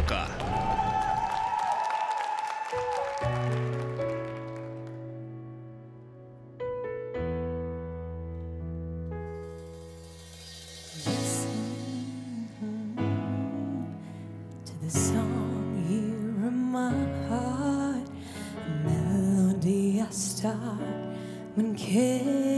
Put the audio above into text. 評価。Start when